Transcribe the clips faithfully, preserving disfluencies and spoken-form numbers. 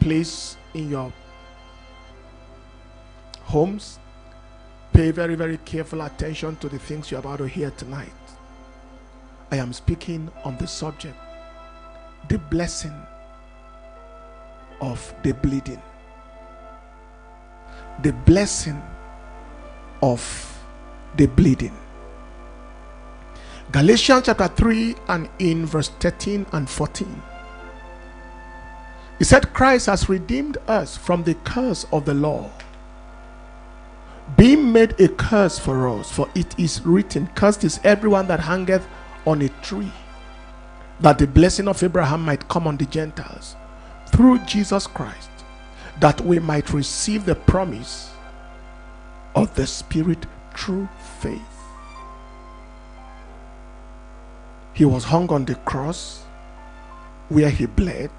place in your homes. Pay very, very careful attention to the things you're about to hear tonight. I am speaking on the subject, the blessing of the bleeding. The blessing of the bleeding. Galatians chapter three and in verse thirteen and fourteen. It said, Christ has redeemed us from the curse of the law, being made a curse for us, for it is written, cursed is everyone that hangeth on a tree, that the blessing of Abraham might come on the Gentiles through Jesus Christ, that we might receive the promise of the Spirit through faith. He was hung on the cross where he bled,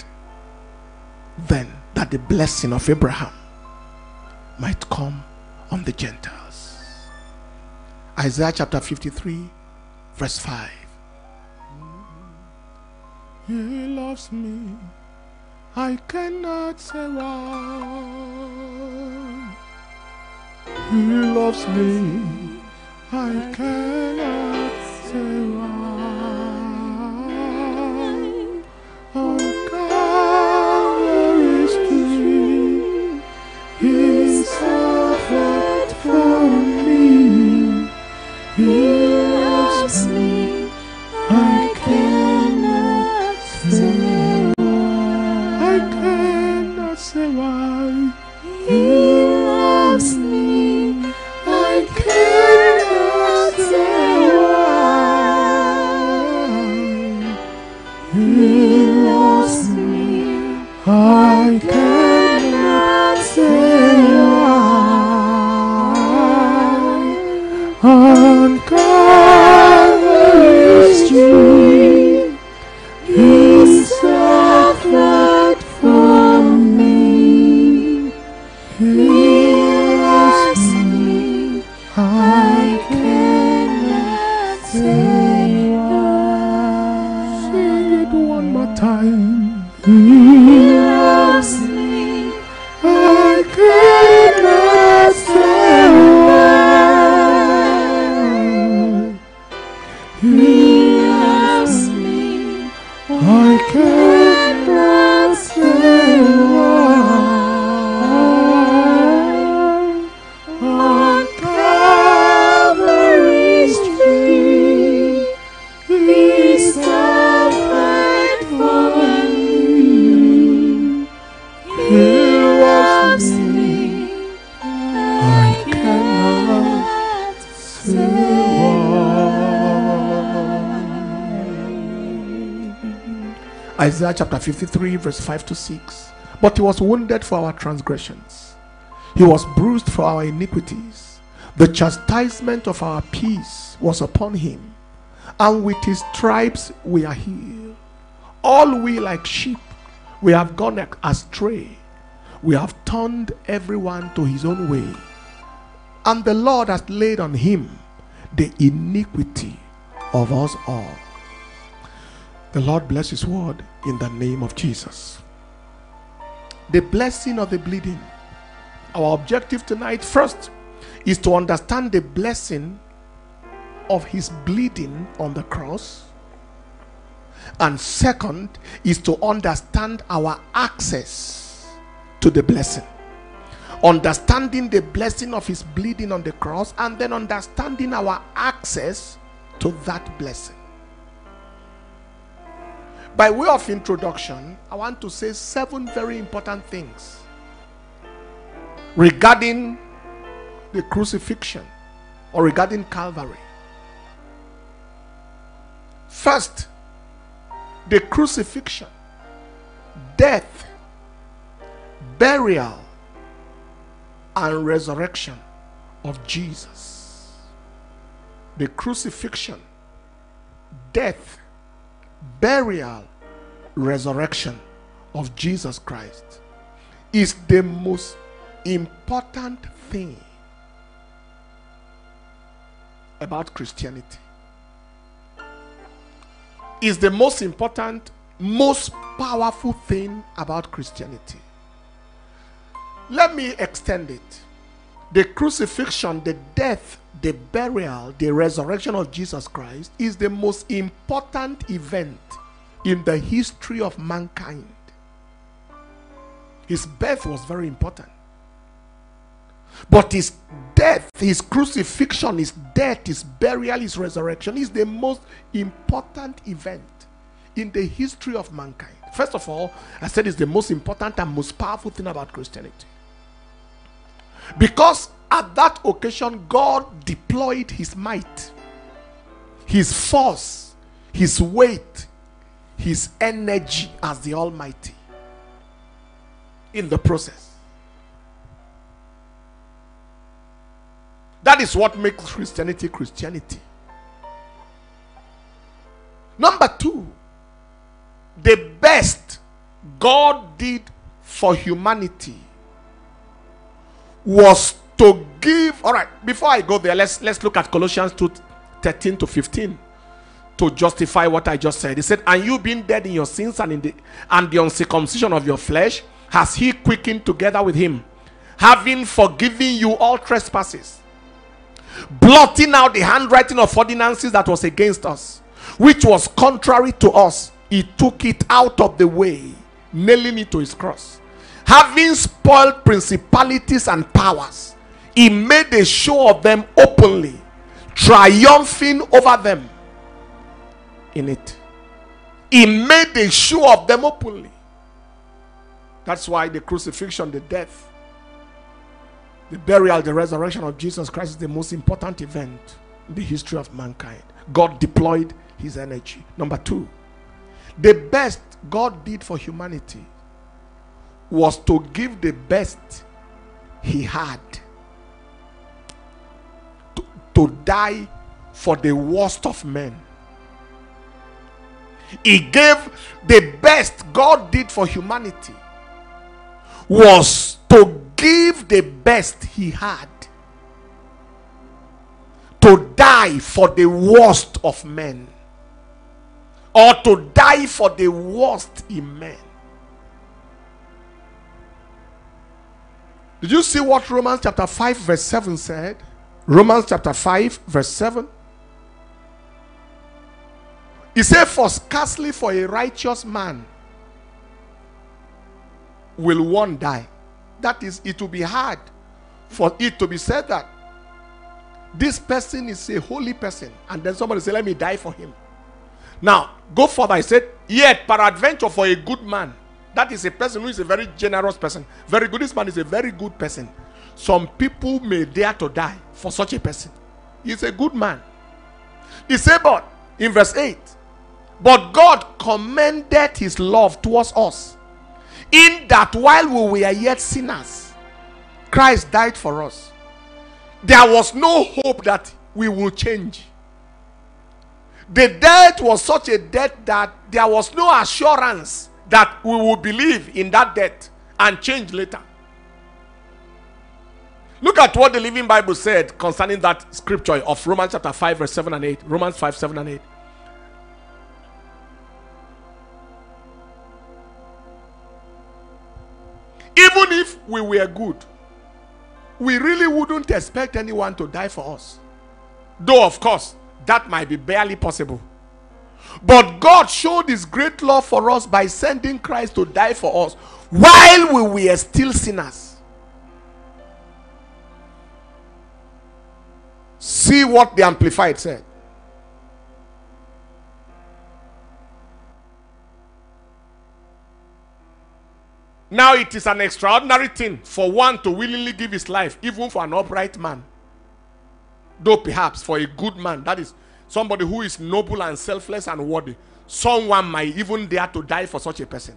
then that the blessing of Abraham might come on the Gentiles. Isaiah chapter fifty-three verse five. He loves me, I cannot say why. He loves me, I cannot say why. On Calvary's tree, He suffered for me. He loves me, I cannot say why. Why He loves me, I cannot say why. He loves me, I cannot say why. On Calvary's tree, He suffered for me. He loves me, I cannot say why. Sing it one more time. He loves me, I cannot say why. He loves me, I cannot say why. Isaiah chapter fifty-three verse five to six. But he was wounded for our transgressions, he was bruised for our iniquities. The chastisement of our peace was upon him, and with his stripes we are healed. All we like sheep we have gone astray, we have turned everyone to his own way, and the Lord has laid on him the iniquity of us all. The Lord bless his word in the name of Jesus. The blessing of the bleeding. Our objective tonight first is to understand the blessing of his bleeding on the cross. And second is to understand our access to the blessing. Understanding the blessing of his bleeding on the cross, and then understanding our access to that blessing. By way of introduction, I want to say seven very important things regarding the crucifixion or regarding Calvary. First, the crucifixion, death, burial, and resurrection of Jesus. The crucifixion, death, burial, resurrection of Jesus Christ is the most important thing about Christianity. Is the most important, most powerful thing about Christianity. Let me extend it. The crucifixion, the death, the burial, the resurrection of Jesus Christ is the most important event in the history of mankind. His birth was very important. But his death, his crucifixion, his death, his burial, his resurrection is the most important event in the history of mankind. First of all, I said it's the most important and most powerful thing about Christianity. Because at that occasion, God deployed his might, his force, his weight, his energy as the Almighty in the process. That is what makes Christianity Christianity. Number two, the best God did for humanity was to give. All right, before I go there, let's let's look at Colossians two thirteen to fifteen to justify what I just said. He said, "And you being dead in your sins and in the and the uncircumcision of your flesh, has he quickened together with him, having forgiven you all trespasses, blotting out the handwriting of ordinances that was against us, which was contrary to us. He took it out of the way, nailing it to his cross. Having spoiled principalities and powers, he made a show of them openly, triumphing over them in it." He made a show of them openly. That's why the crucifixion, the death, the burial, the resurrection of Jesus Christ is the most important event in the history of mankind. God deployed his energy. Number two, the best God did for humanity was to give the best he had, to, to die for the worst of men. He gave the best God did for humanity was to give the best he had, to die for the worst of men, or to die for the worst in men. Did you see what Romans chapter five verse seven said? Romans chapter five verse seven. He said, "For scarcely for a righteous man will one die." That is, it will be hard for it to be said that this person is a holy person, and then somebody say, "Let me die for him." Now, go further. He said, "Yet peradventure for a good man," that is a person who is a very generous person, very good. This man is a very good person. Some people may dare to die for such a person. He's a good man. He said, but in verse eight, "But God commended his love towards us, in that while we were yet sinners, Christ died for us." There was no hope that we will change. The death was such a death that there was no assurance that we will believe in that death and change later. Look at what the Living Bible said concerning that scripture of Romans chapter five verse seven and eight. Romans five, seven and eight. "Even if we were good, we really wouldn't expect anyone to die for us. Though, of course, that might be barely possible. But God showed his great love for us by sending Christ to die for us while we were still sinners." See what the Amplified said. "Now it is an extraordinary thing for one to willingly give his life, even for an upright man. Though perhaps for a good man," that is, somebody who is noble and selfless and worthy, "someone might even dare to die for such a person.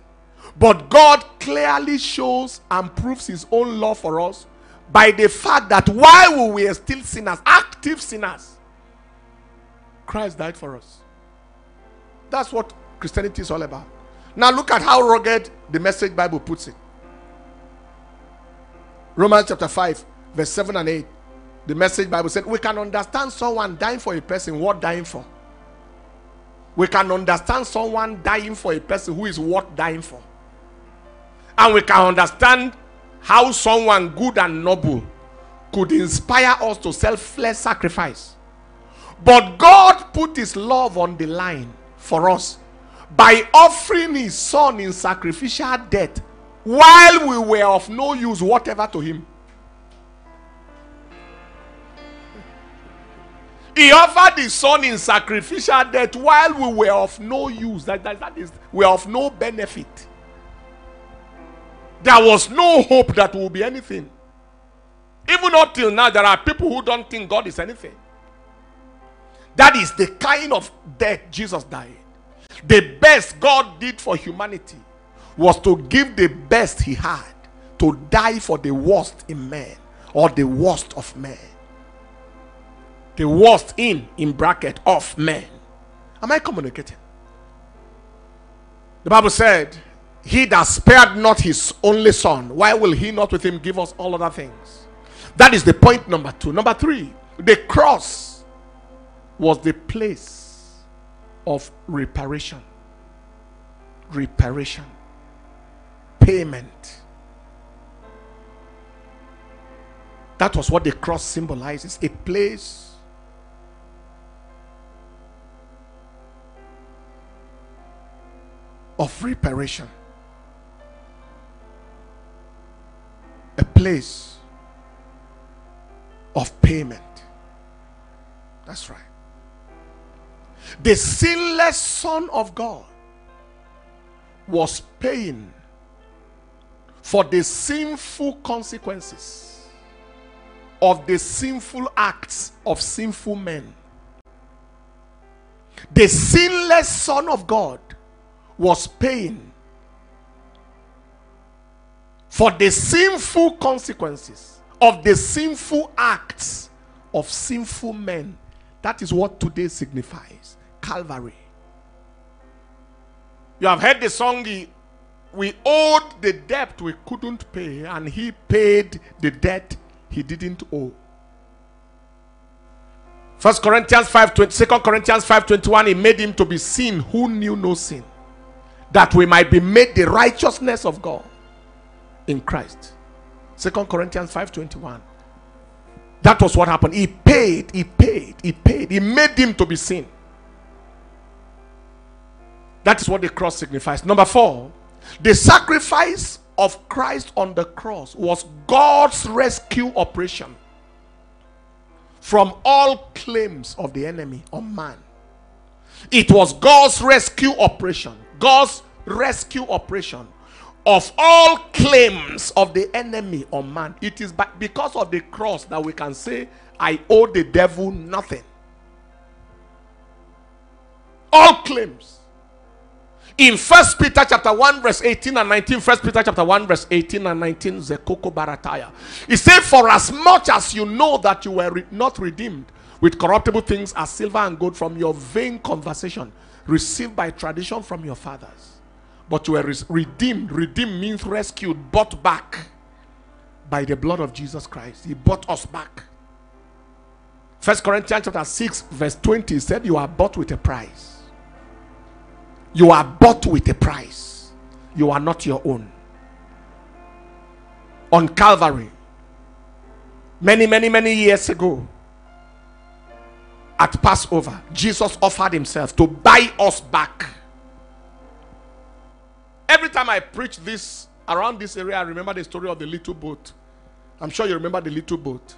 But God clearly shows and proves his own love for us by the fact that while we were still sinners, active sinners, Christ died for us." That's what Christianity is all about. Now look at how rugged the Message Bible puts it. Romans chapter five, verse seven and eight. The Message Bible said, "We can understand someone dying for a person worth dying for. We can understand someone dying for a person who is worth dying for. And we can understand how someone good and noble could inspire us to selfless sacrifice. But God put his love on the line for us by offering his son in sacrificial death while we were of no use whatever to him. He offered his son in sacrificial death while we were of no use. That, that, that is, we are of no benefit. There was no hope that will be anything. Even up till now, there are people who don't think God is anything. That is the kind of death Jesus died. The best God did for humanity was to give the best he had to die for the worst in man, or the worst of men. The worst in, in bracket, of men. Am I communicating? The Bible said, he that spared not his only son, why will he not with him give us all other things? That is the point number two. Number three, the cross was the place of reparation. Reparation. Payment. That was what the cross symbolizes. A place of reparation. A place of payment. That's right. The sinless Son of God was paying for the sinful consequences of the sinful acts of sinful men. The sinless Son of God was paying for the sinful consequences of the sinful acts of sinful men. That is what today signifies Calvary. You have heard the song, we owed the debt we couldn't pay, and he paid the debt he didn't owe. First Corinthians five twenty, Second Corinthians five twenty-one, he made him to be sin who knew no sin, that we might be made the righteousness of God in Christ. Second Corinthians five twenty-one. That was what happened. He paid, he paid, he paid. He made him to be sin. That is what the cross signifies. Number four, the sacrifice of Christ on the cross was God's rescue operation from all claims of the enemy on man. It was God's rescue operation. God's rescue operation of all claims of the enemy on man. It is by, because of the cross that we can say, I owe the devil nothing. All claims. In First Peter chapter one verse eighteen and nineteen, First Peter chapter one verse eighteen and nineteen, Zekoko Barataya. He said, for as much as you know that you were re not redeemed with corruptible things as silver and gold from your vain conversation received by tradition from your fathers, but you were redeemed. Redeemed means rescued, bought back by the blood of Jesus Christ. He bought us back. First Corinthians chapter six verse twenty said, you are bought with a price. You are bought with a price. You are not your own. On Calvary, many many many years ago, at Passover, Jesus offered himself to buy us back. Every time I preach this around this area, I remember the story of the little boat. I'm sure you remember the little boat.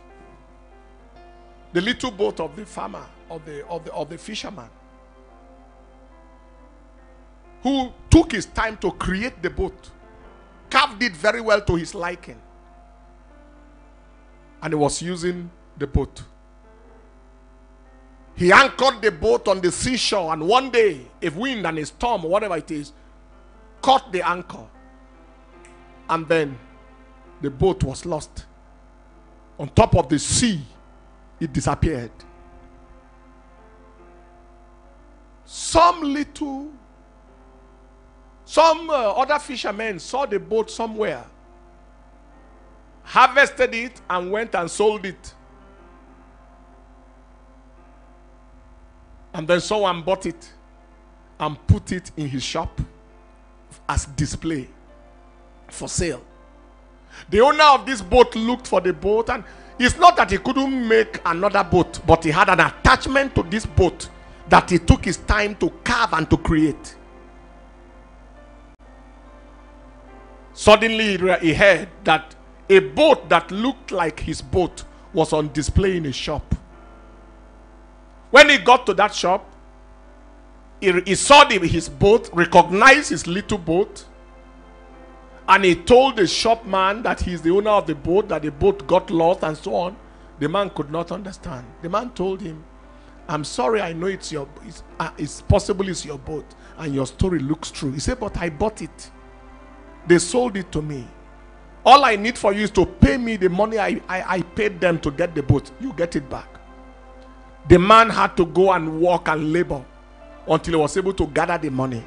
The little boat of the farmer, of the, of the, of the fisherman, who took his time to create the boat, carved it very well to his liking, and he was using the boat. He anchored the boat on the seashore, and one day, if wind and a storm or whatever it is, caught the anchor, and then the boat was lost. On top of the sea, it disappeared. Some little, some uh, other fishermen saw the boat somewhere, harvested it, and went and sold it. And then someone bought it and put it in his shop as display for sale. The owner of this boat looked for the boat, and it's not that he couldn't make another boat, but he had an attachment to this boat that he took his time to carve and to create. Suddenly he heard that a boat that looked like his boat was on display in a shop. When he got to that shop, he, he saw the, his boat, recognized his little boat, and he told the shopman that he's the owner of the boat, that the boat got lost and so on. The man could not understand. The man told him, I'm sorry, I know it's your, it's, uh, it's possible it's your boat and your story looks true. He said, but I bought it. They sold it to me. All I need for you is to pay me the money I, I, I paid them to get the boat. You get it back. The man had to go and work and labor until he was able to gather the money.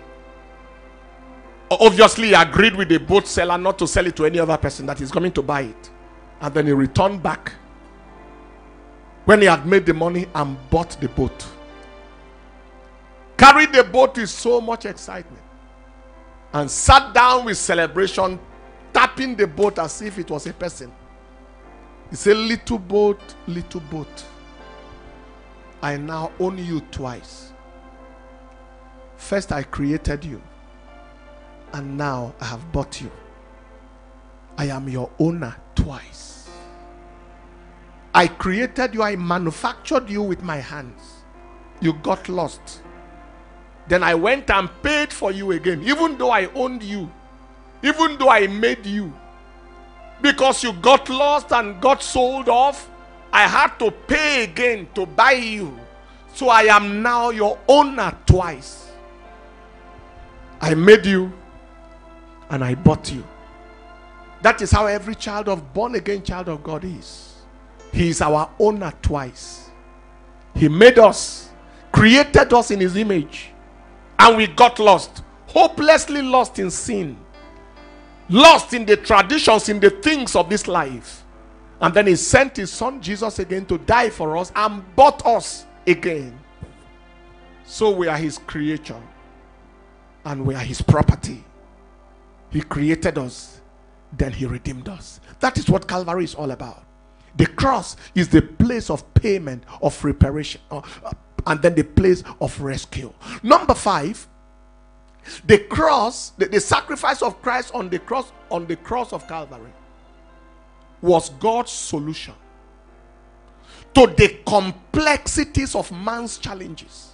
Obviously, he agreed with the boat seller not to sell it to any other person that is coming to buy it. And then he returned back when he had made the money and bought the boat. Carried the boat with so much excitement and sat down with celebration, tapping the boat as if it was a person. He said, little boat, little boat, I now own you twice. First I created you, and now I have bought you. I am your owner twice. I created you, I manufactured you with my hands. You got lost. Then I went and paid for you again, even though I owned you, even though I made you. Because you got lost and got sold off, I had to pay again to buy you. So I am now your owner twice. I made you and I bought you. That is how every child of born again child of God is. He is our owner twice. He made us, created us in his image, and we got lost, hopelessly lost in sin, lost in the traditions, in the things of this life. And then he sent his son Jesus again to die for us and bought us again. So we are his creation and we are his property. He created us, then he redeemed us. That is what Calvary is all about. The cross is the place of payment, of reparation, uh, and then the place of rescue. Number five, the cross, the, the sacrifice of Christ on the cross, on the cross of Calvary, was God's solution to the complexities of man's challenges.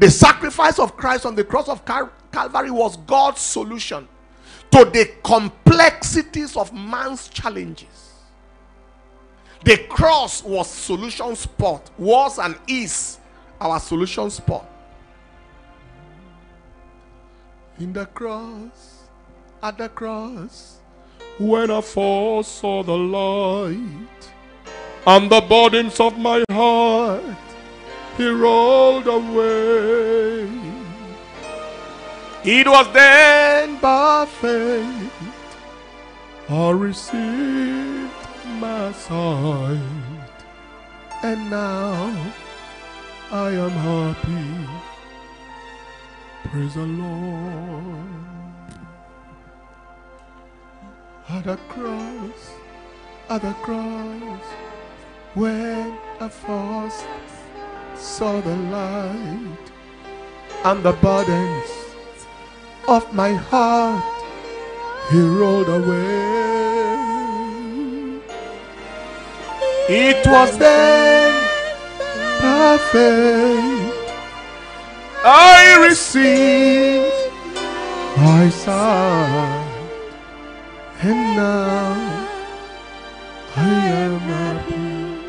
The sacrifice of Christ on the cross of Cal- Calvary was God's solution to the complexities of man's challenges. The cross was solution spot, was and is our solution spot. In the cross, at the cross, when I first saw the light and the burdens of my heart, he rolled away. It was then by faith I received my sight, and now I am happy. Praise the Lord. At the cross, at the cross, when I first saw the light and the burdens of my heart, he rolled away. It was then by faith I received my sight, and now I am happy.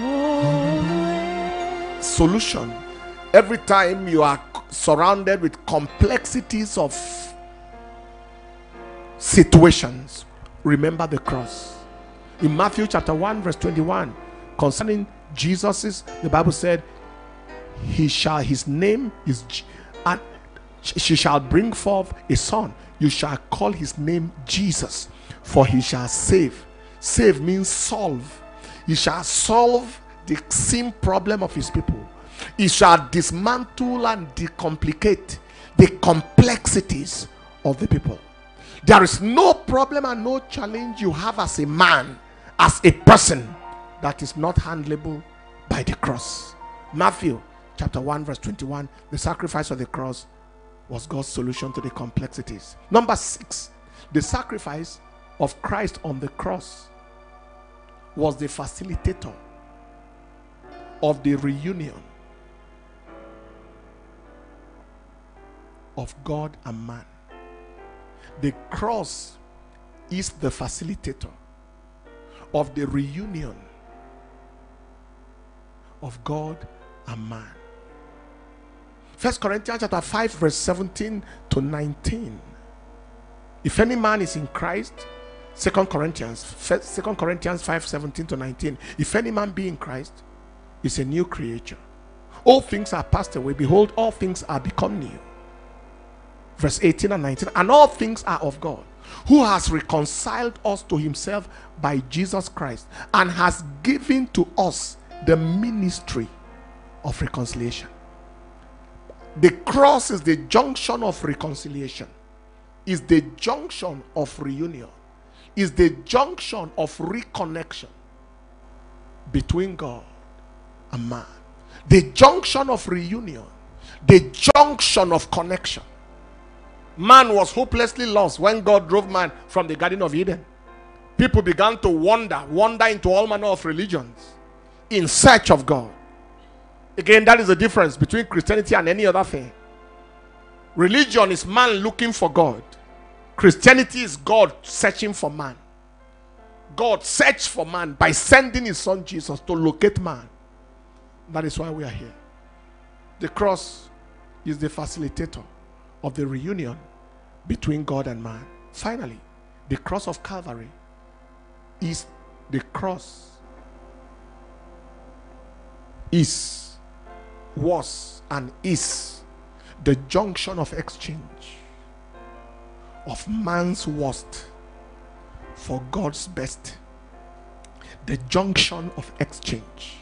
Oh. Solution. Every time you are surrounded with complexities of situations, remember the cross. In Matthew chapter one verse twenty-one, concerning Jesus's, the Bible said, he shall, his name is, and she shall bring forth a son. You shall call his name Jesus, for he shall save. Save means solve. He shall solve the sin problem of his people. He shall dismantle and decomplicate the complexities of the people. There is no problem and no challenge you have as a man, as a person, that is not handleable by the cross. Matthew chapter one verse twenty-one, the sacrifice of the cross was God's solution to the complexities. Number six, the sacrifice of Christ on the cross was the facilitator of the reunion of God and man. The cross is the facilitator of the reunion of God and man. First Corinthians chapter five verse seventeen to nineteen. If any man is in Christ, Second Corinthians, Second Corinthians five seventeen to nineteen. If any man be in Christ, is a new creature. All things are passed away. Behold, all things are become new. Verse eighteen and nineteen. And all things are of God, who has reconciled us to himself by Jesus Christ, and has given to us the ministry of reconciliation. The cross is the junction of reconciliation, is the junction of reunion, is the junction of reconnection between God and man, the junction of reunion, the junction of connection. Man was hopelessly lost when God drove man from the Garden of Eden. People began to wander, wander into all manner of religions in search of God. Again, that is the difference between Christianity and any other thing. Religion is man looking for God. Christianity is God searching for man. God searched for man by sending his son Jesus to locate man. That is why we are here. The cross is the facilitator of the reunion between God and man. Finally, the cross of Calvary is the cross is, was, and is the junction of exchange of man's worst for God's best. The junction of exchange.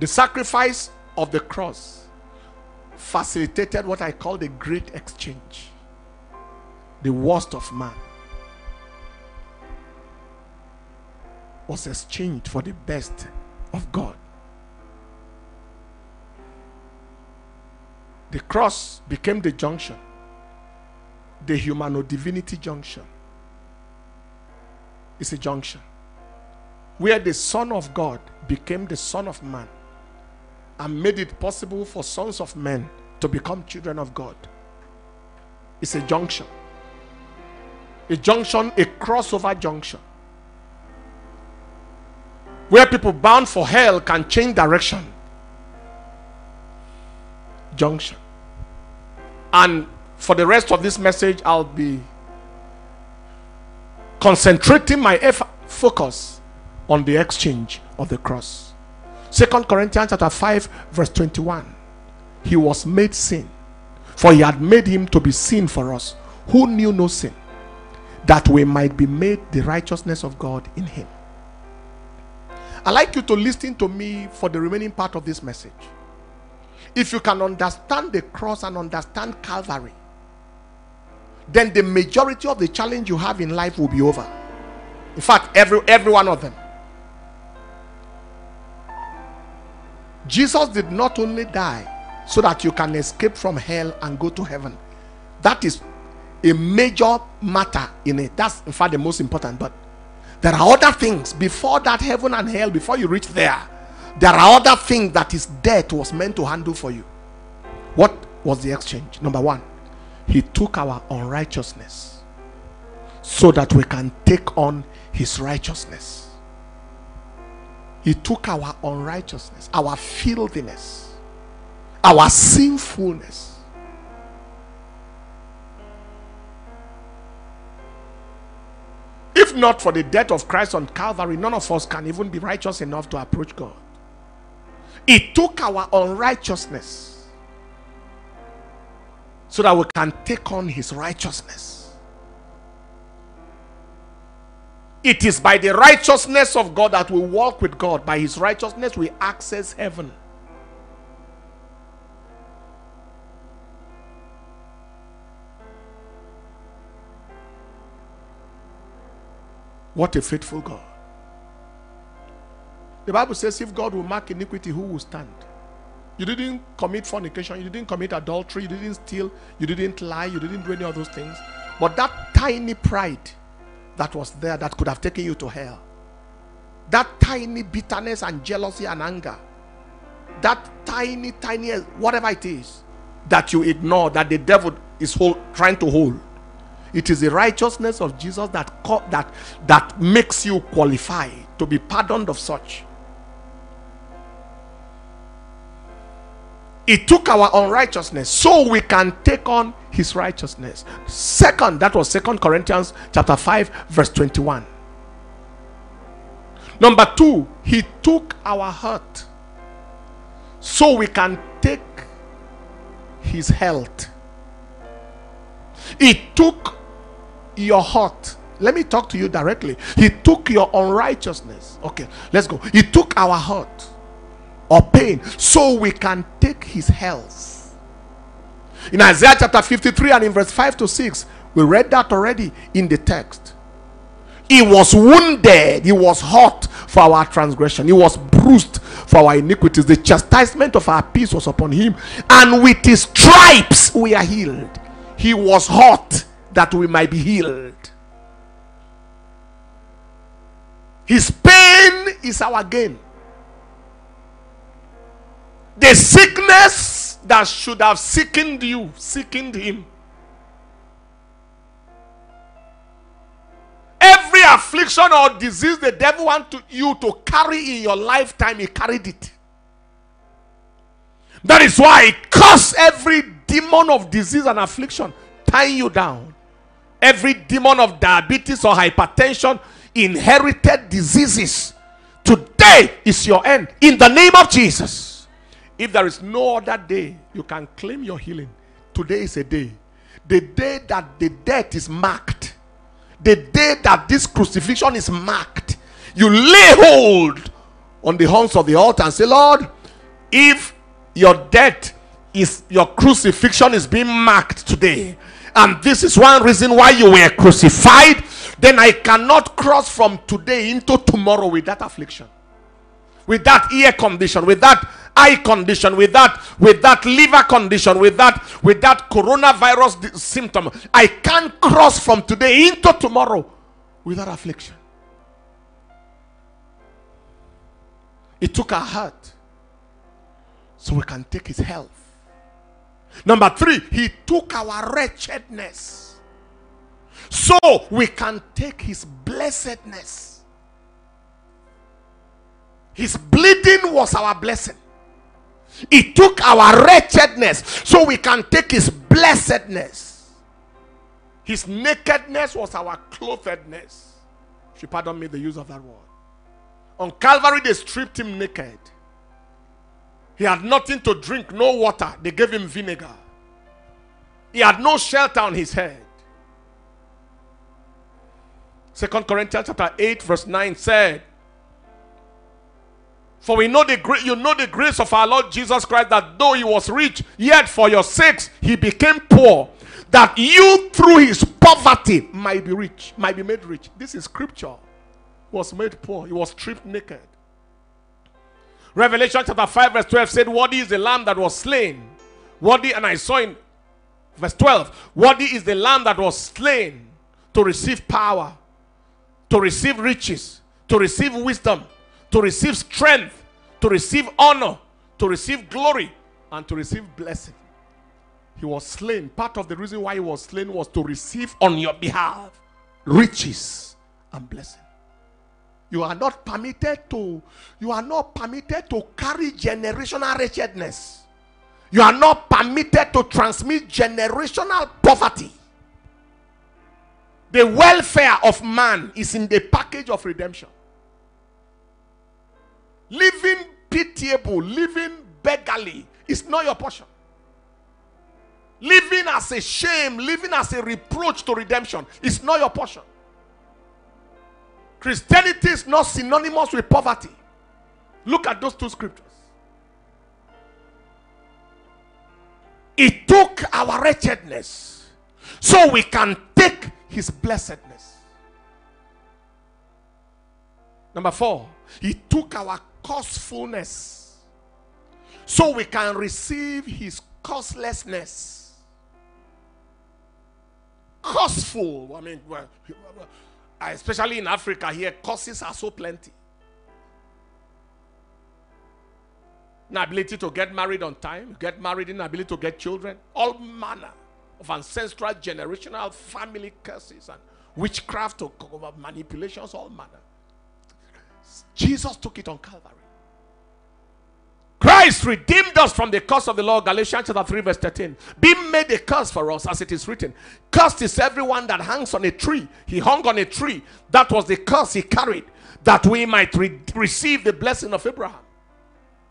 The sacrifice of the cross facilitated what I call the great exchange. The worst of man was exchanged for the best of God. The cross became the junction, the humano-divinity junction. It's a junction where the Son of God became the Son of Man and made it possible for sons of men to become children of God. It's a junction. A junction, a crossover junction, where people bound for hell can change direction. Junction. And for the rest of this message, I'll be concentrating my effort, focus on the exchange of the cross. Second Corinthians chapter five verse twenty-one. He was made sin, for he had made him to be sin for us, who knew no sin, that we might be made the righteousness of God in him. I'd like you to listen to me for the remaining part of this message. If you can understand the cross and understand Calvary, then the majority of the challenge you have in life will be over. In fact, every, every one of them. Jesus did not only die so that you can escape from hell and go to heaven. That is a major matter in it. That's in fact the most important. But there are other things before that heaven and hell, before you reach there. There are other things that his death was meant to handle for you. What was the exchange? Number one, he took our unrighteousness so that we can take on his righteousness. He took our unrighteousness, our filthiness, our sinfulness. If not for the death of Christ on Calvary, none of us can even be righteous enough to approach God. He took our unrighteousness so that we can take on his righteousness. It is by the righteousness of God that we walk with God. By his righteousness we access heaven. What a faithful God. The Bible says if God will mark iniquity, who will stand? You didn't commit fornication, you didn't commit adultery, you didn't steal, you didn't lie, you didn't do any of those things. But that tiny pride that was there that could have taken you to hell, that tiny bitterness and jealousy and anger, that tiny, tiny, whatever it is that you ignore, that the devil is hold, trying to hold, it is the righteousness of Jesus that, that, that makes you qualify to be pardoned of such. It took our unrighteousness so we can take on his righteousness. Second, that was Second Corinthians chapter five verse twenty-one. Number two, he took our hurt so we can take his health. He took your hurt. Let me talk to you directly. He took your unrighteousness. Okay, let's go. He took our hurt or pain so we can take his health. In Isaiah chapter fifty-three and in verse five to six, we read that already in the text. He was wounded, he was hurt for our transgression, he was bruised for our iniquities. The chastisement of our peace was upon him, and with his stripes we are healed. He was hurt that we might be healed. His pain is our gain. The sickness that should have sickened you, sickened him. Every affliction or disease the devil wants you to carry in your lifetime, he carried it. That is why he cursed every demon of disease and affliction, tying you down. Every demon of diabetes or hypertension, inherited diseases, today is your end in the name of Jesus. If there is no other day you can claim your healing, today is a day. The day that the death is marked. The day that this crucifixion is marked. You lay hold on the horns of the altar and say, Lord, if your death is, your crucifixion is being marked today, and this is one reason why you were crucified, then I cannot cross from today into tomorrow with that affliction, with that ear condition, with that eye condition, with that with that liver condition, with that with that coronavirus symptom. I can't cross from today into tomorrow with that affliction. It took our heart so we can take his health. Number three, he took our wretchedness so we can take his blessedness. His bleeding was our blessing. He took our wretchedness so we can take his blessedness. His nakedness was our clothedness. If you pardon me the use of that word. On Calvary they stripped him naked. He had nothing to drink, no water. They gave him vinegar. He had no shelter on his head. Second Corinthians chapter eight verse nine said, For we know the you know the grace of our Lord Jesus Christ, that though he was rich, yet for your sakes he became poor, that you through his poverty might be rich, might be made rich. This is scripture. He was made poor. He was stripped naked. Revelation chapter five verse twelve said, Worthy is the lamb that was slain. Worthy, and I saw in verse twelve, worthy is the lamb that was slain to receive power, to receive riches, to receive wisdom, to receive strength, to receive honor, to receive glory, and to receive blessing. He was slain. Part of the reason why he was slain was to receive on your behalf riches and blessing. You are not permitted to, you are not permitted to carry generational wretchedness. You are not permitted to transmit generational poverty. The welfare of man is in the package of redemption. Living pitiable, living beggarly is not your portion. Living as a shame, living as a reproach to redemption is not your portion. Christianity is not synonymous with poverty. Look at those two scriptures. He took our wretchedness so we can take his blessedness. Number four, he took our costfulness so we can receive his costlessness. Costful. I mean, well, especially in Africa here, costs are so plenty. Inability to get married on time, get married, inability to get children, all manner of ancestral, generational, family curses and witchcraft or manipulations, all manner. Jesus took it on Calvary. Christ redeemed us from the curse of the law. Galatians chapter three verse thirteen. Be made a curse for us, as it is written. Cursed is everyone that hangs on a tree. He hung on a tree. That was the curse he carried, that we might re receive the blessing of Abraham.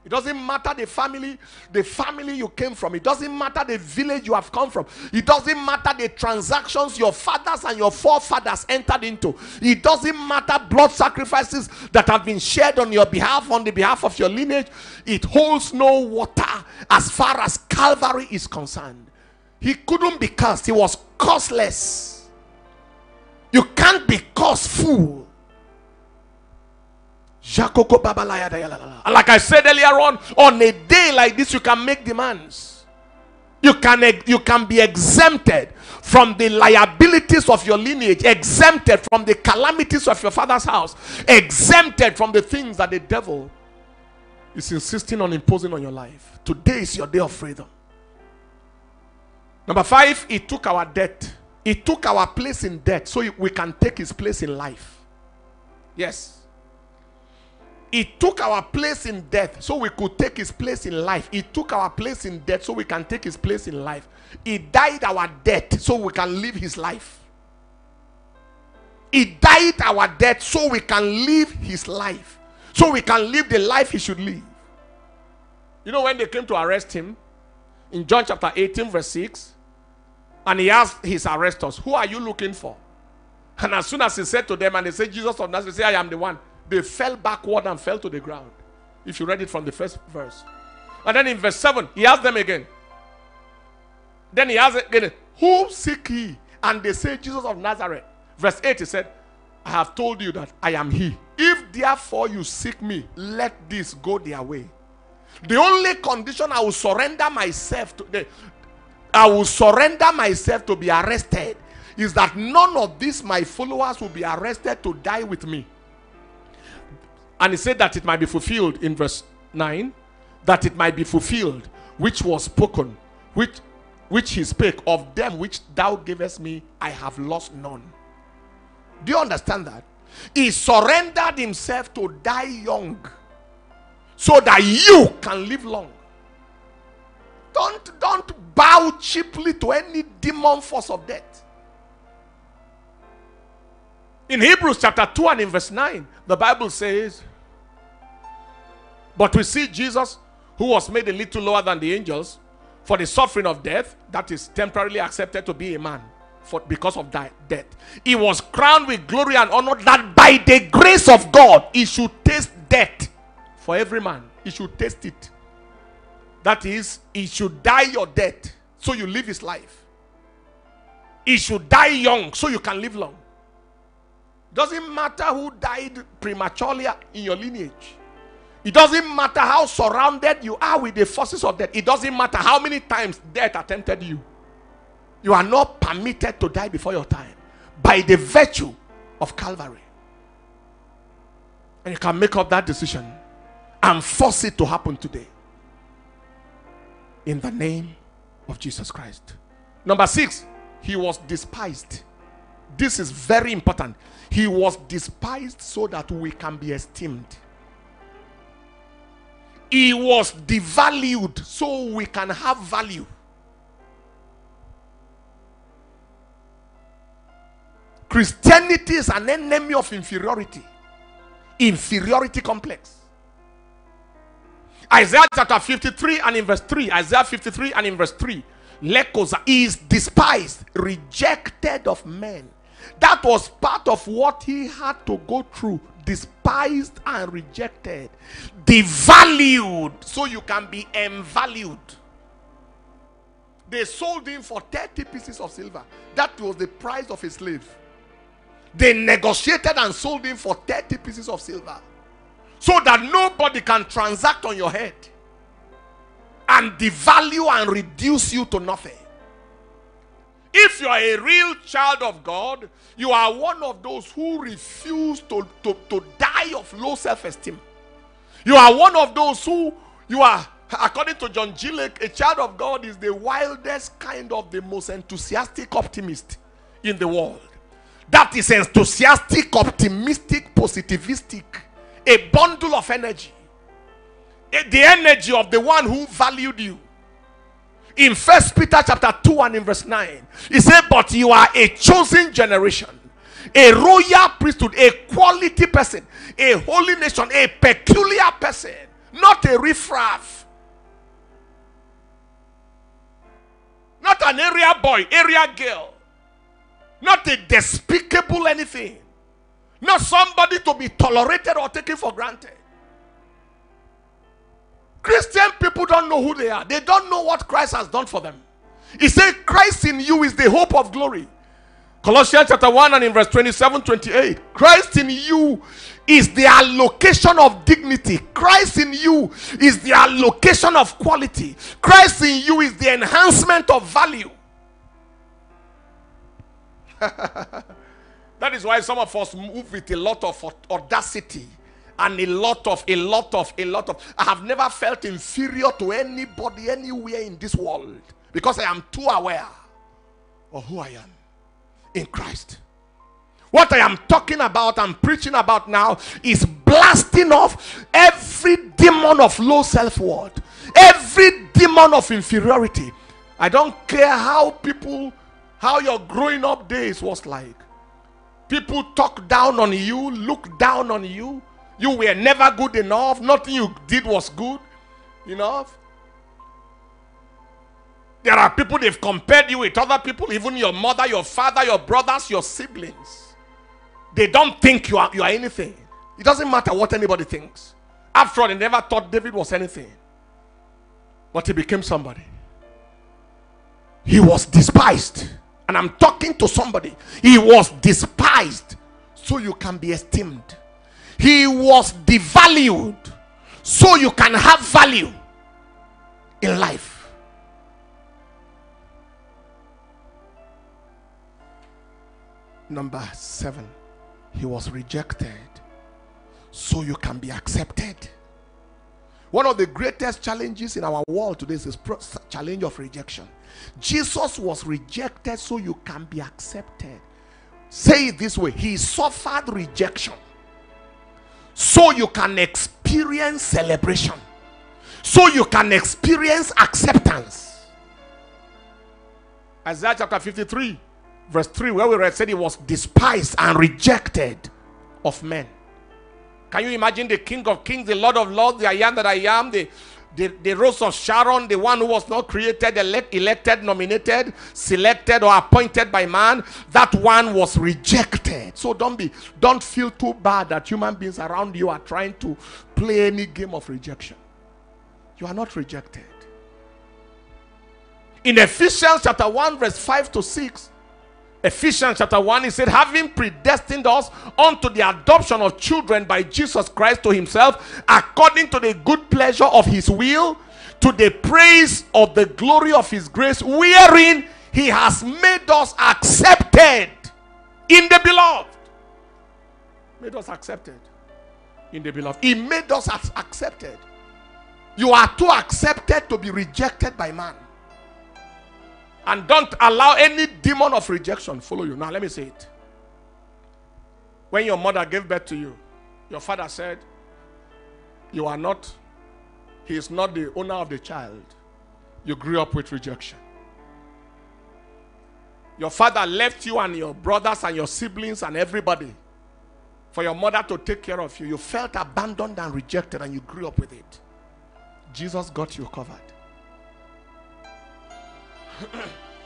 It doesn't matter the family, the family you came from. It doesn't matter the village you have come from. It doesn't matter the transactions your fathers and your forefathers entered into. It doesn't matter blood sacrifices that have been shared on your behalf, on the behalf of your lineage. It holds no water as far as Calvary is concerned. He couldn't be cursed. He was curseless. You can't be curseful. Like I said earlier on, on a day like this, you can make demands. You can, you can be exempted from the liabilities of your lineage, exempted from the calamities of your father's house, exempted from the things that the devil is insisting on imposing on your life. Today is your day of freedom. Number five, he took our debt. He took our place in debt so we can take his place in life. Yes. He took our place in death so we could take his place in life. He took our place in death so we can take his place in life. He died our death so we can live his life. He died our death so we can live his life. So we can live the life he should live. You know, when they came to arrest him, in John chapter eighteen verse six, and he asked his arresters, who are you looking for? And as soon as he said to them, and they said, Jesus of Nazareth, they said, I am the one. They fell backward and fell to the ground. If you read it from the first verse. And then in verse seven, he asked them again. Then he asked again, who seek ye? And they said, Jesus of Nazareth. Verse eight, he said, I have told you that I am he. If therefore you seek me, let this go their way. The only condition I will surrender myself to, the, I will surrender myself to be arrested, is that none of these my followers will be arrested to die with me. And he said that it might be fulfilled in verse nine, that it might be fulfilled, which was spoken, which, which he spake, of them which thou gavest me, I have lost none. Do you understand that? He surrendered himself to die young, so that you can live long. Don't, don't bow cheaply to any demon force of death. In Hebrews chapter two and in verse nine, the Bible says, but we see Jesus, who was made a little lower than the angels, for the suffering of death, that is temporarily accepted to be a man, for, because of that death. He was crowned with glory and honor, that by the grace of God, he should taste death for every man. He should taste it. That is, he should die your death, so you live his life. He should die young, so you can live long. Doesn't matter who died prematurely in your lineage. It doesn't matter how surrounded you are with the forces of death. It doesn't matter how many times death attempted you. You are not permitted to die before your time by the virtue of Calvary. And you can make up that decision and force it to happen today, in the name of Jesus Christ. Number six, he was despised. This is very important. He was despised so that we can be esteemed. He was devalued so we can have value. Christianity is an enemy of inferiority. Inferiority complex. Isaiah chapter fifty-three and in verse three. Isaiah fifty-three and in verse three. Lekosa is despised, rejected of men. That was part of what he had to go through. Despised and rejected. Devalued. So you can be envalued. They sold him for thirty pieces of silver. That was the price of a slave. They negotiated and sold him for thirty pieces of silver, so that nobody can transact on your head and devalue and reduce you to nothing. If you are a real child of God, you are one of those who refuse to, to, to die of low self-esteem. You are one of those who, you are, according to John Gillick, a child of God is the wildest kind of the most enthusiastic optimist in the world. That is enthusiastic, optimistic, positivistic. A bundle of energy. The energy of the one who valued you. In First Peter chapter two and in verse nine, he said, but you are a chosen generation, a royal priesthood, a quality person, a holy nation, a peculiar person, not a riffraff, not an area boy, area girl, not a despicable anything, not somebody to be tolerated or taken for granted. Christian people don't know who they are. They don't know what Christ has done for them. He said, Christ in you is the hope of glory. Colossians chapter one and in verse twenty-seven, twenty-eight. Christ in you is the allocation of dignity. Christ in you is the allocation of quality. Christ in you is the enhancement of value. That is why some of us move with a lot of audacity. And a lot of, a lot of, a lot of. I have never felt inferior to anybody anywhere in this world, because I am too aware of who I am in Christ. What I am talking about and preaching about now is blasting off every demon of low self-worth, every demon of inferiority. I don't care how people, how your growing up days was like. People talk down on you, look down on you. You were never good enough. Nothing you did was good enough. There are people, they've compared you with other people, even your mother, your father, your brothers, your siblings. They don't think you are, you are anything. It doesn't matter what anybody thinks. After all, they never thought David was anything. But he became somebody. He was despised. And I'm talking to somebody. He was despised, so you can be esteemed. He was devalued, so you can have value in life. Number seven, he was rejected, so you can be accepted. One of the greatest challenges in our world today is this challenge of rejection. Jesus was rejected, so you can be accepted. Say it this way: he suffered rejection, so you can experience celebration, so you can experience acceptance. Isaiah chapter fifty-three verse three, where we read, said he was despised and rejected of men. Can you imagine the King of Kings, the Lord of Lords, the I am that I am, the the, the Rose of Sharon, the one who was not created, elect, elected, nominated, selected, or appointed by man? That one was rejected. So don't be, don't feel too bad that human beings around you are trying to play any game of rejection. You are not rejected. In Ephesians chapter one verse five to six, Ephesians chapter one, he said, having predestined us unto the adoption of children by Jesus Christ to himself, according to the good pleasure of his will, to the praise of the glory of his grace, wherein he has made us accepted in the beloved. Made us accepted in the beloved. He made us accepted. You are too accepted to be rejected by man. And don't allow any demon of rejection follow you. Now let me say it. When your mother gave birth to you, your father said, you are not, he is not the owner of the child. You grew up with rejection. Your father left you and your brothers and your siblings and everybody for your mother to take care of you. You felt abandoned and rejected, and you grew up with it. Jesus got you covered.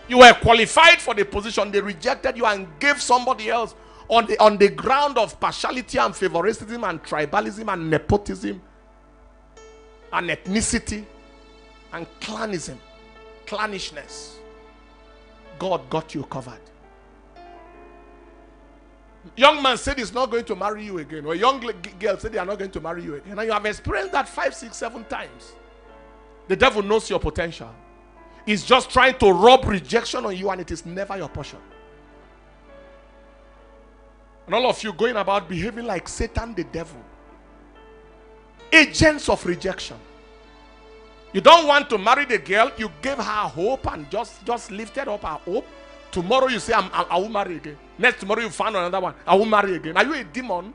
You were qualified for the position. They rejected you and gave somebody else on the, on the ground of partiality and favoritism and tribalism and nepotism and ethnicity and clanism, clannishness. God got you covered. young man said he's not going to marry you again, or a young girl said they are not going to marry you again, and you have experienced that five, six, seven times. The devil knows your potential. He's just trying to rub rejection on you, and it is never your portion. And all of you going about behaving like Satan, the devil. Agents of rejection. You don't want to marry the girl. You gave her hope and just, just lifted up her hope. Tomorrow you say, I'm, I, I will marry again. Next tomorrow you find another one. I will marry again. Are you a demon?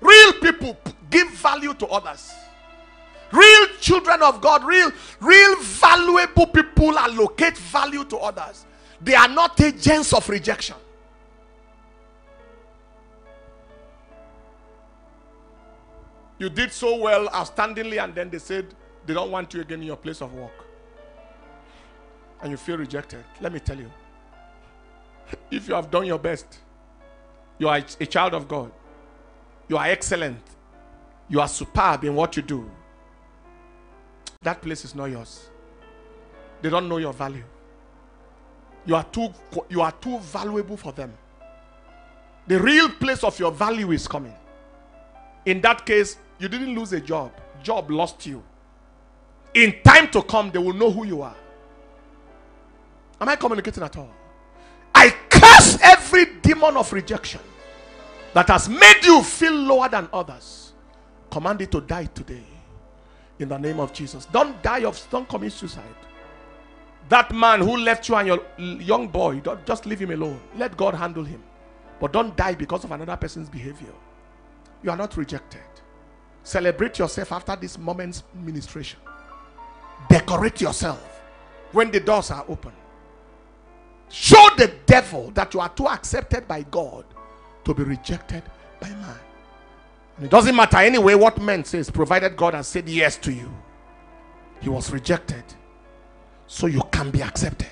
Real people give value to others. Real children of God, real, real valuable people allocate value to others. They are not agents of rejection. You did so well, outstandingly, and then they said they don't want you again in your place of work. And you feel rejected. Let me tell you, if you have done your best, you are a child of God, you are excellent, you are superb in what you do, that place is not yours. They don't know your value. You are too, you are too valuable for them. The real place of your value is coming. In that case, you didn't lose a job. Job lost you. In time to come, they will know who you are. Am I communicating at all? I curse every demon of rejection that has made you feel lower than others. Command it to die today. In the name of Jesus. Don't die of, don't commit suicide. That man who left you and your young boy, don't, just leave him alone. Let God handle him. But don't die because of another person's behavior. You are not rejected. Celebrate yourself after this moment's ministration. Decorate yourself when the doors are open. Show the devil that you are too accepted by God to be rejected by man. And it doesn't matter anyway what man says, provided God has said yes to you. He was rejected so you can be accepted.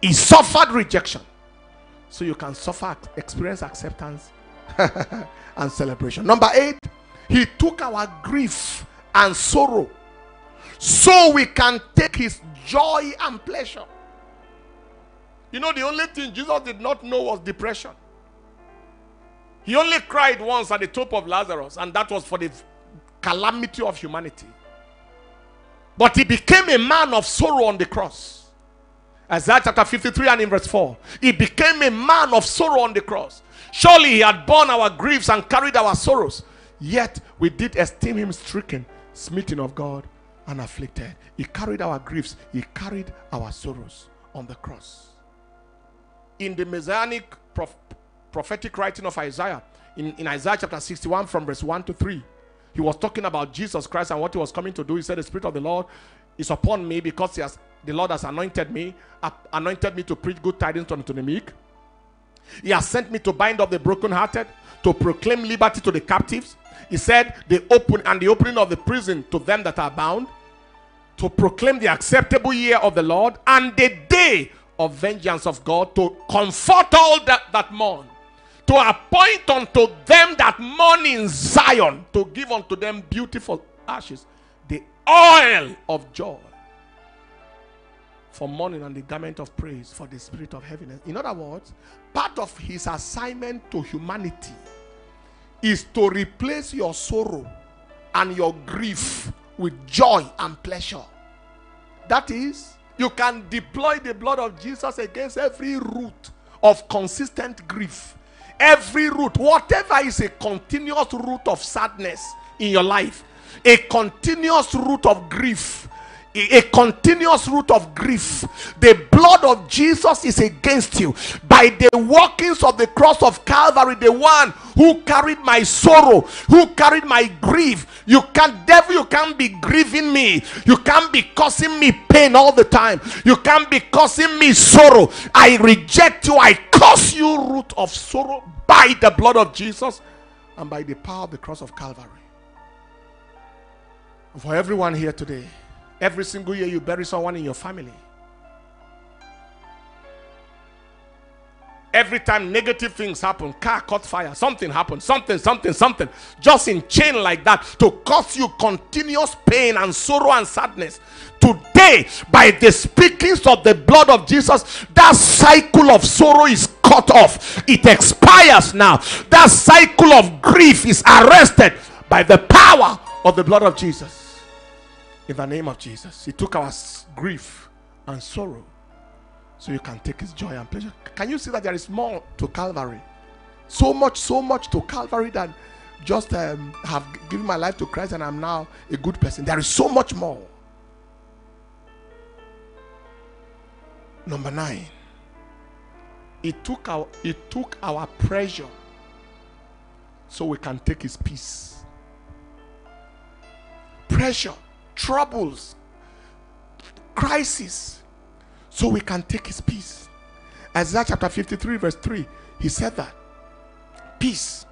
He suffered rejection so you can suffer, experience acceptance and celebration. Number eight, he took our grief and sorrow so we can take his joy and pleasure. You know, the only thing Jesus did not know was depression. He only cried once at the tomb of Lazarus, and that was for the calamity of humanity. But he became a man of sorrow on the cross. Isaiah chapter fifty-three and in verse four. He became a man of sorrow on the cross. Surely he had borne our griefs and carried our sorrows. Yet we did esteem him stricken, smitten of God, and afflicted. He carried our griefs. He carried our sorrows on the cross. In the Messianic prophecy, prophetic writing of Isaiah, in, in Isaiah chapter sixty-one from verse one to three, he was talking about Jesus Christ and what he was coming to do. He said, the Spirit of the Lord is upon me because he has, the Lord has anointed me, anointed me to preach good tidings unto the meek. He has sent me to bind up the brokenhearted, to proclaim liberty to the captives. He said, the open and the opening of the prison to them that are bound, to proclaim the acceptable year of the Lord and the day of vengeance of God, to comfort all that, that mourn. To appoint unto them that mourn in Zion, to give unto them beautiful ashes, the oil of joy for mourning and the garment of praise for the spirit of heaviness. In other words, part of his assignment to humanity is to replace your sorrow and your grief with joy and pleasure. That is, you can deploy the blood of Jesus against every root of consistent grief. Every root, whatever is a continuous root of sadness in your life, a continuous root of grief, a, a continuous root of grief, the blood of Jesus is against you. By the workings of the cross of Calvary, the one who carried my sorrow, who carried my grief, you can't, devil, you can't be grieving me. You can't be causing me pain all the time. You can't be causing me sorrow. I reject you. I curse you, root of sorrow, by the blood of Jesus and by the power of the cross of Calvary. For everyone here today, every single year you bury someone in your family. Every time negative things happen, car caught fire, something happened, something, something, something, just in chain like that to cause you continuous pain and sorrow and sadness. Today, by the speakings of the blood of Jesus, that cycle of sorrow is cut off. It expires now. That cycle of grief is arrested by the power of the blood of Jesus. In the name of Jesus, He took our grief and sorrow so you can take His joy and pleasure. Can you see that there is more to Calvary? So much, so much to Calvary than just um, have given my life to Christ and I'm now a good person. There is so much more. Number nine, it took our it took our pressure so we can take His peace. Pressure, troubles, crisis, so we can take His peace. Isaiah chapter fifty-three verse three, He said that peace.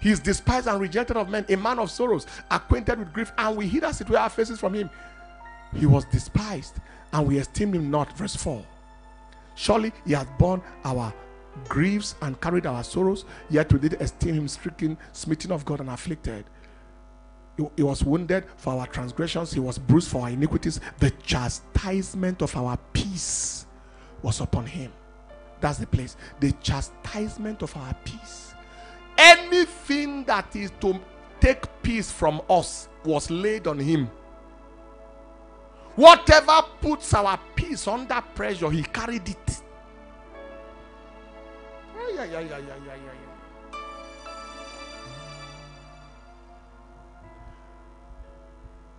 He is despised and rejected of men, a man of sorrows, acquainted with grief, and we hid as it were our faces from Him. He was despised and we esteemed Him not. Verse four. Surely He hath borne our griefs and carried our sorrows, yet we did esteem Him stricken, smitten of God, and afflicted. He, he was wounded for our transgressions, He was bruised for our iniquities. The chastisement of our peace was upon Him. That's the place. The chastisement of our peace. Anything that is to take peace from us was laid on Him. Whatever puts our peace under pressure, He carried it. Yeah, yeah, yeah, yeah, yeah, yeah.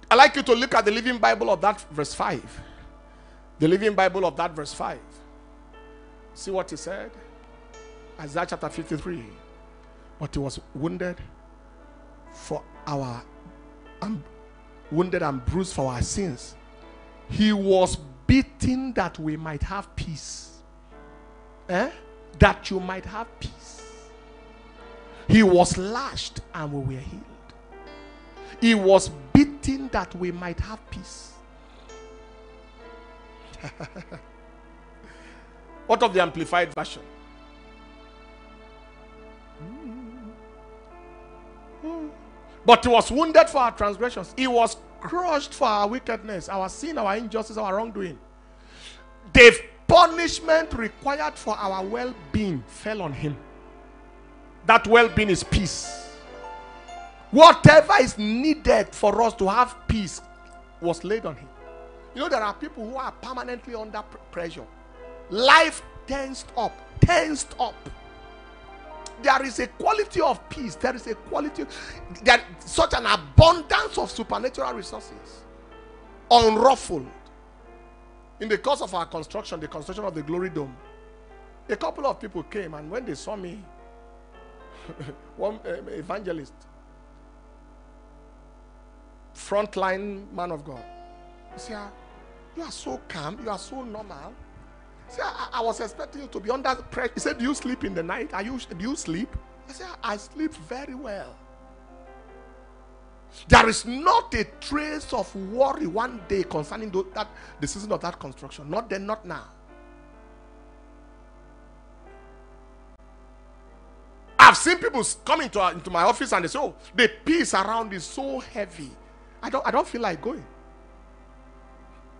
I'd like you to look at the Living Bible of that verse five. The Living Bible of that verse five. See what He said? Isaiah chapter fifty-three. But He was wounded for our, um, wounded and bruised for our sins. He was beaten that we might have peace. Eh? That you might have peace. He was lashed and we were healed. He was beaten that we might have peace. What of the Amplified Version? But He was wounded for our transgressions. He was crushed for our wickedness, our sin, our injustice, our wrongdoing. The punishment required for our well-being fell on Him. That well-being is peace. Whatever is needed for us to have peace was laid on Him. You know, there are people who are permanently under pressure. Life tensed up, tensed up. There is a quality of peace. There is a quality. There is such an abundance of supernatural resources. Unruffled. In the course of our construction, the construction of the Glory Dome, a couple of people came, and when they saw me, one um, evangelist, frontline man of God, he said, "You are so calm. You are so normal. See, I, I was expecting you to be under pressure." He said, "Do you sleep in the night? Are you, do you sleep?" I said, "I sleep very well." There is not a trace of worry one day concerning the, that, the season of that construction. Not then, not now. I've seen people come into, uh, into my office and they say, "Oh, the peace around is so heavy. I don't, I don't feel like going."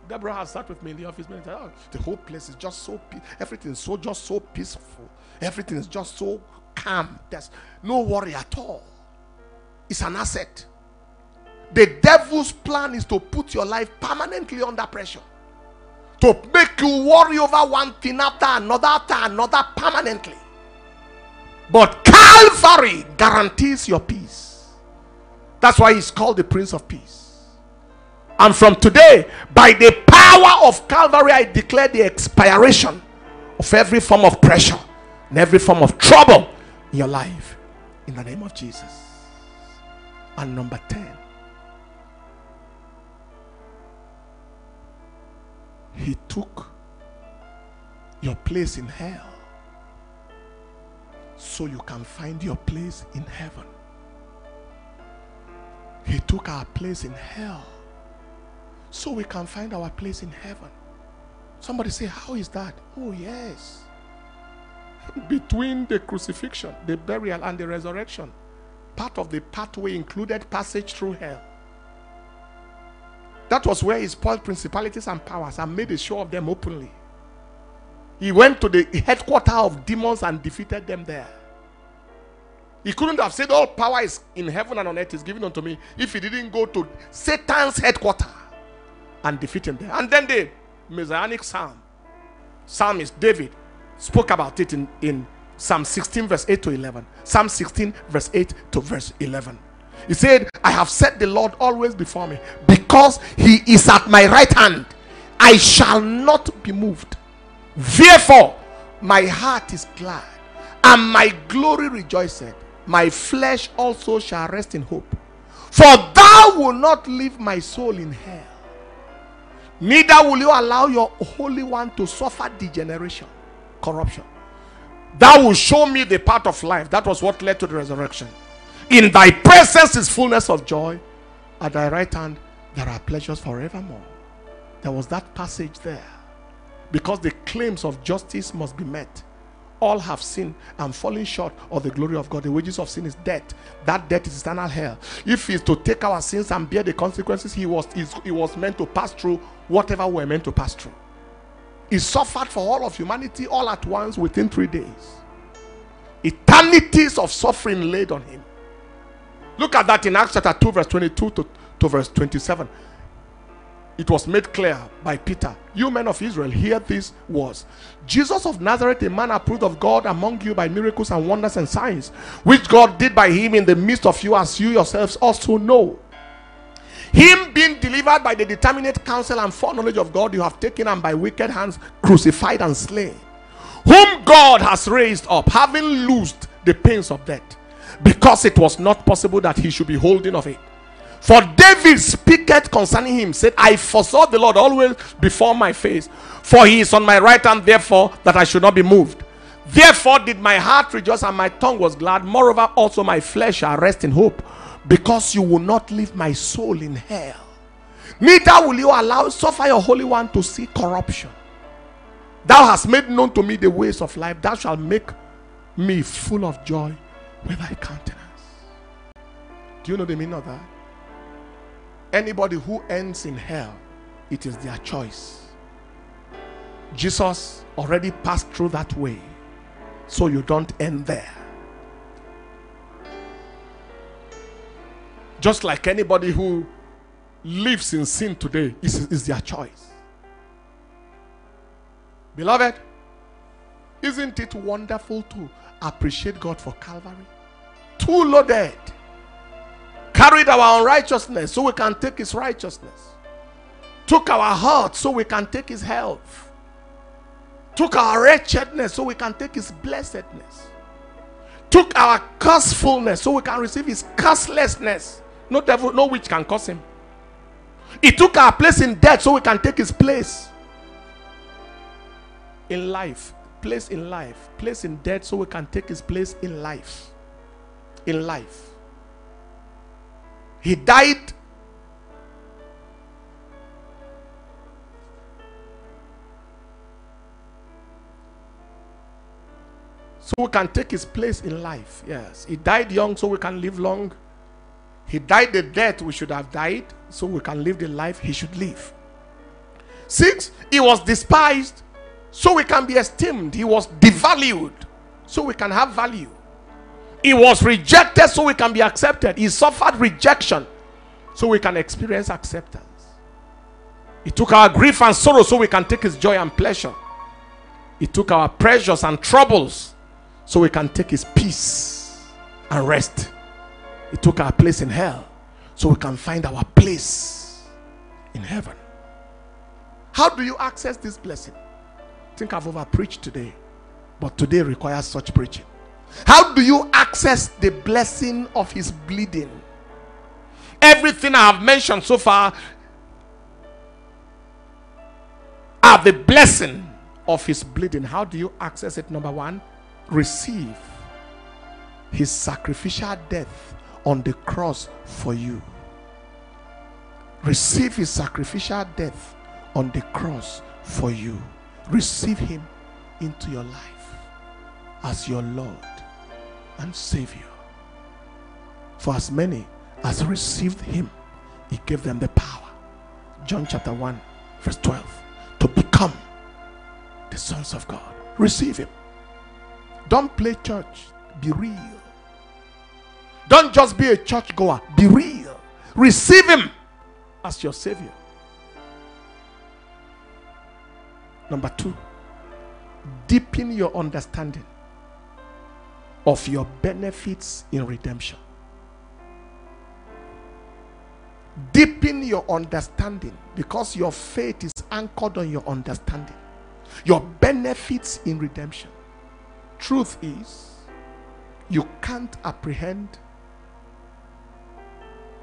Deborah has sat with me in the office. And said, "Oh, the whole place is just so peaceful. Everything is so just so peaceful. Everything is just so calm. There's no worry at all." It's an asset. The devil's plan is to put your life permanently under pressure, to make you worry over one thing after another, after another, permanently. But Calvary guarantees your peace. That's why He's called the Prince of Peace. And from today, by the power of Calvary, I declare the expiration of every form of pressure and every form of trouble in your life, in the name of Jesus. And number ten, He took your place in hell so you can find your place in heaven. He took our place in hell so we can find our place in heaven. Somebody say, "How is that?" Oh yes. Between the crucifixion, the burial, and the resurrection, part of the pathway included passage through hell. That was where He spoiled principalities and powers and made a show of them openly. He went to the headquarters of demons and defeated them there. He couldn't have said all power is in heaven and on earth is given unto me if he didn't go to Satan's headquarters and defeat him there. And then the Messianic Psalm, Psalmist David spoke about it in, in Psalm sixteen verse eight to eleven. Psalm sixteen verse eight to verse eleven. He said, I have set the Lord always before me, because he is at my right hand. I shall not be moved. Therefore, my heart is glad and my glory rejoiceth. My flesh also shall rest in hope. For thou wilt not leave my soul in hell, neither will you allow your Holy One to suffer degeneration, corruption. Thou wilt show me the path of life. That was what led to the resurrection. In thy presence is fullness of joy. At thy right hand there are pleasures forevermore. There was that passage there. Because the claims of justice must be met. All have sinned and fallen short of the glory of God. The wages of sin is death. That death is eternal hell. If he is to take our sins and bear the consequences, he was, he was meant to pass through whatever we are meant to pass through. He suffered for all of humanity all at once within three days. Eternities of suffering laid on him. Look at that in Acts chapter two verse twenty-two to verse twenty-seven. It was made clear by Peter. You men of Israel, hear these words. Jesus of Nazareth, a man approved of God among you by miracles and wonders and signs, which God did by him in the midst of you, as you yourselves also know. Him being delivered by the determinate counsel and foreknowledge of God, you have taken, and by wicked hands crucified and slain, whom God has raised up, having loosed the pains of death, because it was not possible that he should be holding of it. For David speaketh concerning him, said, I foresaw the Lord always before my face, for he is on my right hand, therefore that I should not be moved. Therefore did my heart rejoice, and my tongue was glad. Moreover also my flesh shall rest in hope, because you will not leave my soul in hell, neither will you allow suffer your Holy One to see corruption. Thou hast made known to me the ways of life. Thou shalt make me full of joy with thy countenance. Do you know the meaning of that? Anybody who ends in hell, it is their choice. Jesus already passed through that way, so you don't end there. Just like anybody who lives in sin today, it is their choice. Beloved, isn't it wonderful to appreciate God for Calvary? Too loaded. Carried our unrighteousness so we can take his righteousness. Took our heart so we can take his health. Took our wretchedness so we can take his blessedness. Took our cursefulness so we can receive his curselessness. No devil, no witch can curse him. He took our place in death so we can take his place in life. Place in life. Place in death so we can take his place in life. In life. He died so we can take his place in life. Yes, he died young so we can live long. He died the death we should have died so we can live the life he should live. Six, he was despised so we can be esteemed. He was devalued so we can have value. He was rejected so we can be accepted. He suffered rejection so we can experience acceptance. He took our grief and sorrow so we can take his joy and pleasure. He took our pressures and troubles so we can take his peace and rest. He took our place in hell so we can find our place in heaven. How do you access this blessing? I think I've over preached today, but today requires such preaching. How do you access the blessing of his bleeding? Everything I have mentioned so far are the blessing of his bleeding. How do you access it? Number one, receive his sacrificial death on the cross for you. Receive his sacrificial death on the cross for you. Receive him into your life as your Lord and Savior. For as many as received him, he gave them the power. John chapter one verse twelve. To become the the sons of God. Receive him. Don't play church. Be real. Don't just be a churchgoer. Be real. Receive him as your Savior. Number two, deepen your understanding of your benefits in redemption. Deepen your understanding, because your faith is anchored on your understanding. Your benefits in redemption. Truth is, you can't apprehend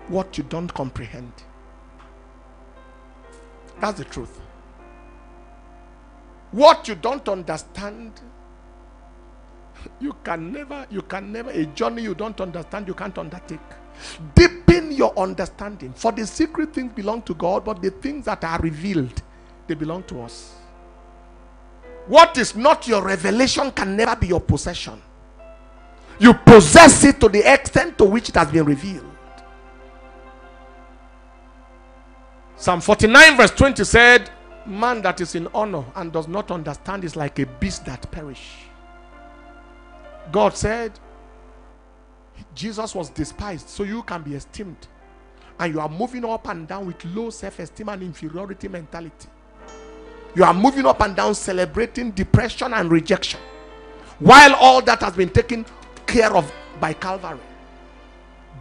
what you don't comprehend. That's the truth. What you don't understand, you can never, you can never, a journey you don't understand, you can't undertake. Deepen your understanding. For the secret things belong to God, but the things that are revealed, they belong to us. What is not your revelation can never be your possession. You possess it to the extent to which it has been revealed. Psalm forty-nine verse twenty said, man that is in honor and does not understand is like a beast that perish. God said, Jesus was despised so you can be esteemed. And you are moving up and down with low self-esteem and inferiority mentality. You are moving up and down celebrating depression and rejection, while all that has been taken care of by Calvary.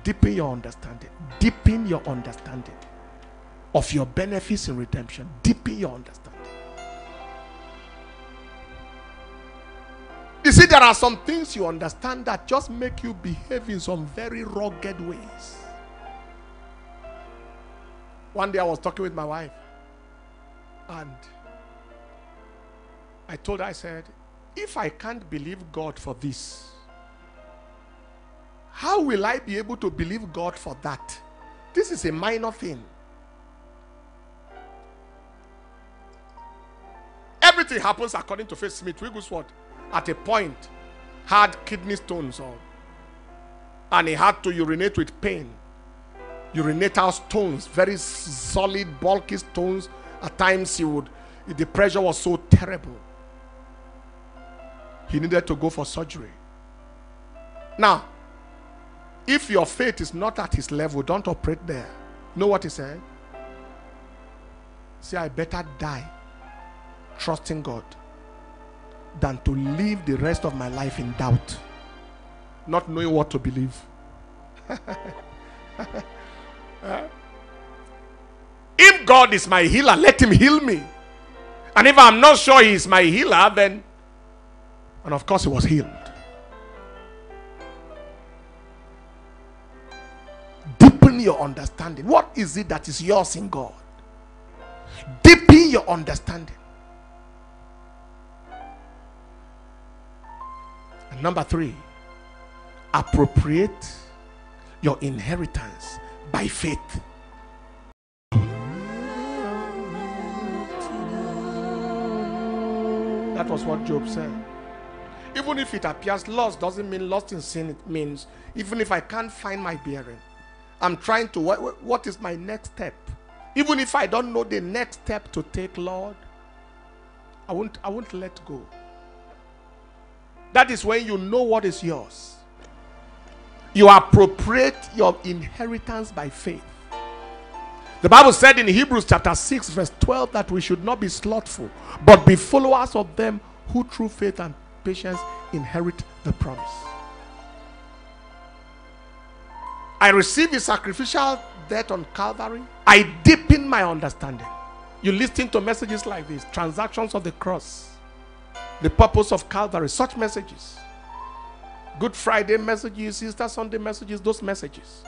Deepen your understanding. Deepen your understanding of your benefits in redemption. Deepen your understanding. You see, there are some things you understand that just make you behave in some very rugged ways. One day I was talking with my wife, and I told her, I said, if I can't believe God for this, how will I be able to believe God for that? This is a minor thing. Everything happens according to Faith Smith Wigglesworth. At a point, had kidney stones on, and he had to urinate with pain. Urinate out stones, very solid, bulky stones. At times, he would. The pressure was so terrible. He needed to go for surgery. Now, if your faith is not at his level, don't operate there. Know what he said? Say, I better die trusting God than to live the rest of my life in doubt, not knowing what to believe. uh, if God is my healer, let him heal me. And if I'm not sure he is my healer, then... And of course he was healed. Deepen your understanding. What is it that is yours in God? Deepen your understanding. Number three, appropriate your inheritance by faith. That was what Job said. Even if it appears lost, doesn't mean lost in sin. It means even if I can't find my bearing, I'm trying to, what, what is my next step? Even if I don't know the next step to take, Lord, I won't, I won't let go. That is when you know what is yours. You appropriate your inheritance by faith. The Bible said in Hebrews chapter six verse twelve that we should not be slothful, but be followers of them who through faith and patience inherit the promise. I receive his sacrificial death on Calvary. I deepen my understanding. You listen to messages like this, transactions of the cross, the purpose of Calvary, such messages. Good Friday messages, Easter Sunday messages, those messages.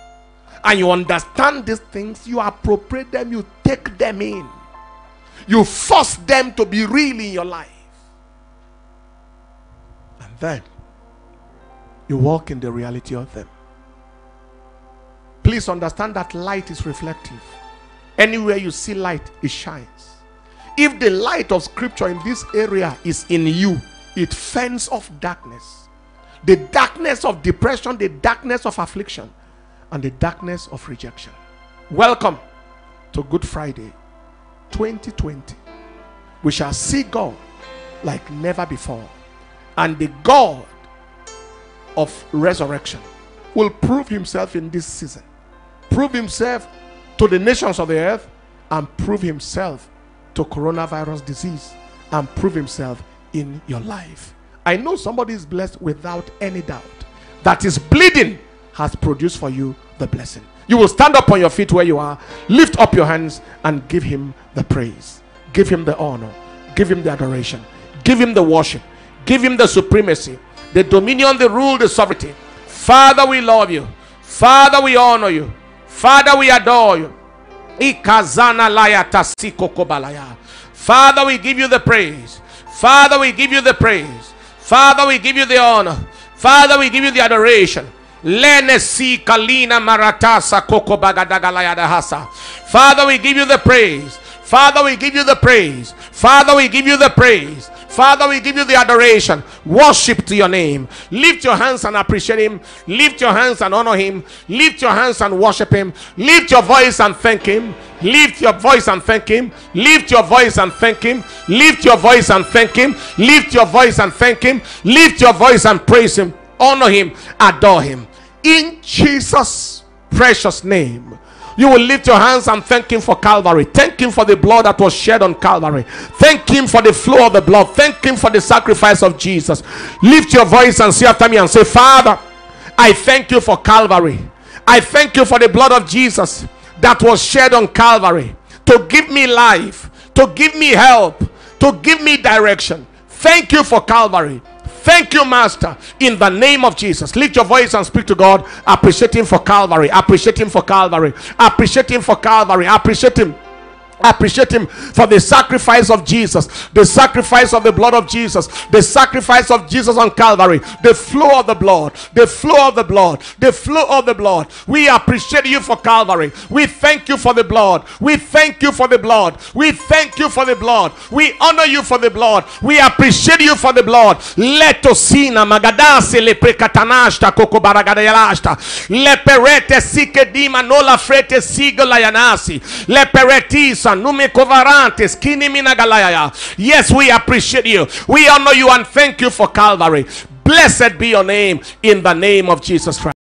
And you understand these things, you appropriate them, you take them in. You force them to be real in your life. And then, you walk in the reality of them. Please understand that light is reflective. Anywhere you see light, it shines. If the light of scripture in this area is in you, it fends off darkness. The darkness of depression, the darkness of affliction, and the darkness of rejection. Welcome to Good Friday twenty twenty. We shall see God like never before. And the God of resurrection will prove himself in this season. Prove himself to the nations of the earth, and prove himself to coronavirus disease, and prove himself in your life. I know somebody is blessed without any doubt. That is bleeding has produced for you the blessing. You will stand up on your feet where you are, lift up your hands, and give him the praise. Give him the honor. Give him the adoration. Give him the worship. Give him the supremacy, the dominion, the rule, the sovereignty. Father, we love you. Father, we honor you. Father, we adore you. Father, we give you the praise. Father, we give you the praise. Father, we give you the honor. Father, we give you the adoration. Father, we give you the praise. Father, we give you the praise. Father, we give you the praise. Father, we give you the adoration. Worship to your name. Lift your hands and appreciate him. Lift your hands and honor him. Lift your hands and worship him. Lift your voice and thank him. Lift your voice and thank him. Lift your voice and thank him. Lift your voice and thank him. Lift your voice and thank him. Lift your voice and praise him. Honor him. Adore him. In Jesus' precious name. You will lift your hands and thank him for Calvary. Thank him for the blood that was shed on Calvary. Thank him for the flow of the blood. Thank him for the sacrifice of Jesus. Lift your voice and say after me and say, Father, I thank you for Calvary. I thank you for the blood of Jesus that was shed on Calvary to give me life, to give me help, to give me direction. Thank you for Calvary. Thank you, Master, in the name of Jesus. Lift your voice and speak to God. Appreciate him for Calvary. Appreciate him for Calvary. Appreciate him for Calvary. Appreciate him. Appreciate him for the sacrifice of Jesus, the sacrifice of the blood of Jesus, the sacrifice of Jesus on Calvary, the flow of the blood, the flow of the blood, the flow of the blood. We appreciate you for Calvary. We thank you for the blood. We thank you for the blood. We thank you for the blood. We honor you for the blood. We appreciate you for the blood. Letosina magadase le prekatanashta kokobaragadayalashta le perete sikedima nola frete sigolayanasi le peretis. Yes, we appreciate you. We honor you and thank you for Calvary. Blessed be your name in the name of Jesus Christ.